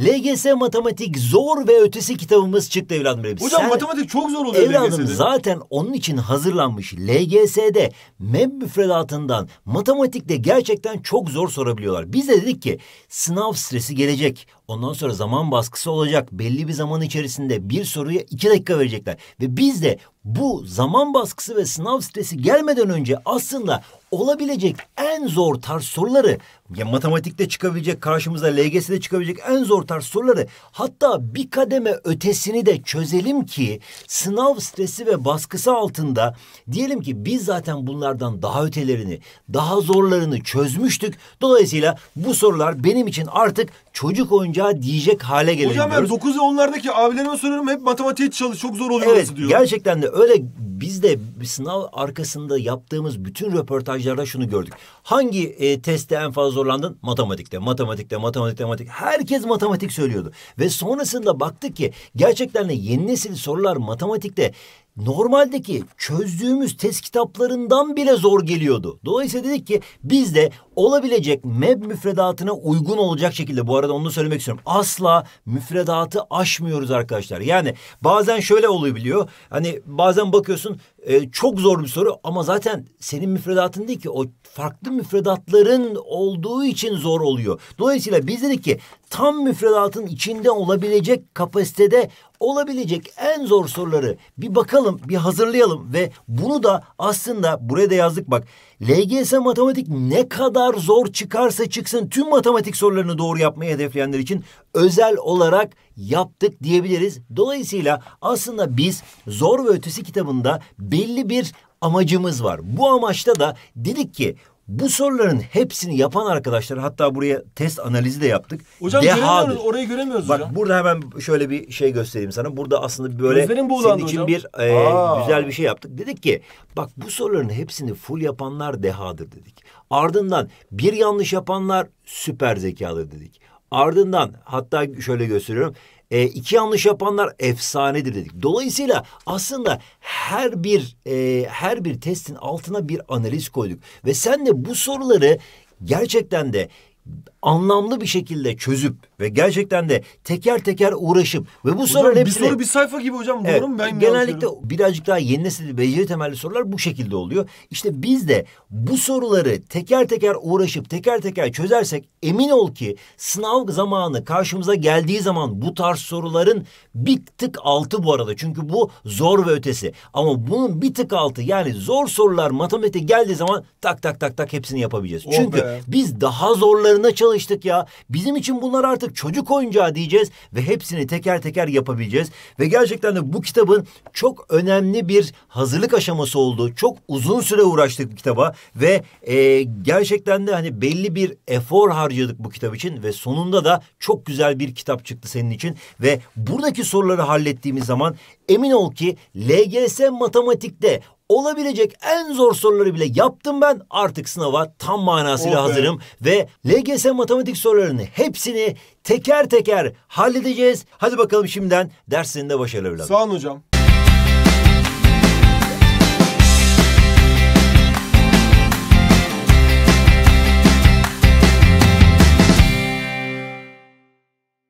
LGS Matematik Zor ve Ötesi kitabımız çıktı evladım benim. Hocam sen, matematik çok zor oluyor evladım LGS'de. Zaten onun için hazırlanmış. LGS'de MEB müfredatından matematikte gerçekten çok zor sorabiliyorlar. Biz de dedik ki sınav stresi gelecek. Ondan sonra zaman baskısı olacak. Belli bir zaman içerisinde bir soruya 2 dakika verecekler. Ve biz de bu zaman baskısı ve sınav stresi gelmeden önce aslında olabilecek en zor tarz soruları, ya matematikte çıkabilecek karşımıza, LGS'de çıkabilecek en zor tarz soruları, hatta bir kademe ötesini de çözelim ki sınav stresi ve baskısı altında diyelim ki biz zaten bunlardan daha ötelerini, daha zorlarını çözmüştük. Dolayısıyla bu sorular benim için artık çocuk oyuncağı diyecek hale gelebiliyoruz. Hocam ben 9 ve 10'lardaki abilerime soruyorum, hep matematiğe çalış, çok zor oluyor evet, diyor. Gerçekten de öyle. Biz de sınav arkasında yaptığımız bütün röportajlarda şunu gördük. Hangi testte en fazla zorlandın? Matematikte, matematikte, matematikte, matematik. Herkes matematik söylüyordu. Ve sonrasında baktık ki gerçekten de yeni nesil sorular matematikte normaldeki çözdüğümüz test kitaplarından bile zor geliyordu. Dolayısıyla dedik ki biz de olabilecek MEB müfredatına uygun olacak şekilde, bu arada onu söylemek istiyorum, asla müfredatı aşmıyoruz arkadaşlar. Yani bazen şöyle olabiliyor. Hani bazen bakıyorsun çok zor bir soru ama zaten senin müfredatın değil ki, o farklı müfredatların olduğu için zor oluyor. Dolayısıyla biz dedik ki tam müfredatın içinde olabilecek kapasitede olabilecek en zor soruları bir bakalım, bir hazırlayalım ve bunu da aslında buraya da yazdık bak. LGS matematik ne kadar zor çıkarsa çıksın tüm matematik sorularını doğru yapmayı hedefleyenler için özel olarak yaptık diyebiliriz. Dolayısıyla aslında biz Zor ve Ötesi kitabında belli bir amacımız var. Bu amaçta da dedik ki bu soruların hepsini yapan arkadaşlar, hatta buraya test analizi de yaptık. Hocam göremiyoruz, orayı göremiyoruz bak, hocam. Bak burada hemen şöyle bir şey göstereyim sana. Burada aslında böyle senin için hocam bir güzel bir şey yaptık. Dedik ki bak bu soruların hepsini full yapanlar dehadır dedik. Ardından bir yanlış yapanlar süper zekadır dedik. Ardından hatta şöyle gösteriyorum. 2 yanlış yapanlar efsanedir dedik. Dolayısıyla aslında her bir testin altına bir analiz koyduk ve sen de bu soruları gerçekten de anlamlı bir şekilde çözüp ve gerçekten de teker teker uğraşıp ve bu soruların hepsini... Bir soru bir sayfa gibi hocam, doğru mu? Ben genellikle birazcık daha yeni nesil beceri temelli sorular bu şekilde oluyor. İşte biz de bu soruları teker teker uğraşıp teker teker çözersek emin ol ki sınav zamanı karşımıza geldiği zaman bu tarz soruların bir tık altı, bu arada çünkü bu Zor ve Ötesi, ama bunun bir tık altı, yani zor sorular matematikte geldiği zaman tak tak tak tak hepsini yapabileceğiz. Çünkü biz daha zorları çalıştık ya. Bizim için bunlar artık çocuk oyuncağı diyeceğiz ve hepsini teker teker yapabileceğiz. Ve gerçekten de bu kitabın çok önemli bir hazırlık aşaması oldu. Çok uzun süre uğraştık bu kitaba ve gerçekten de hani belli bir efor harcadık bu kitap için ve sonunda da çok güzel bir kitap çıktı senin için. Ve buradaki soruları hallettiğimiz zaman emin ol ki LGS matematikte olabilecek en zor soruları bile yaptım ben, artık sınava tam manasıyla hazırım ve LGS matematik sorularının hepsini teker teker halledeceğiz. Hadi bakalım şimdiden derslerinde başarılı evladım. Sağ olun hocam.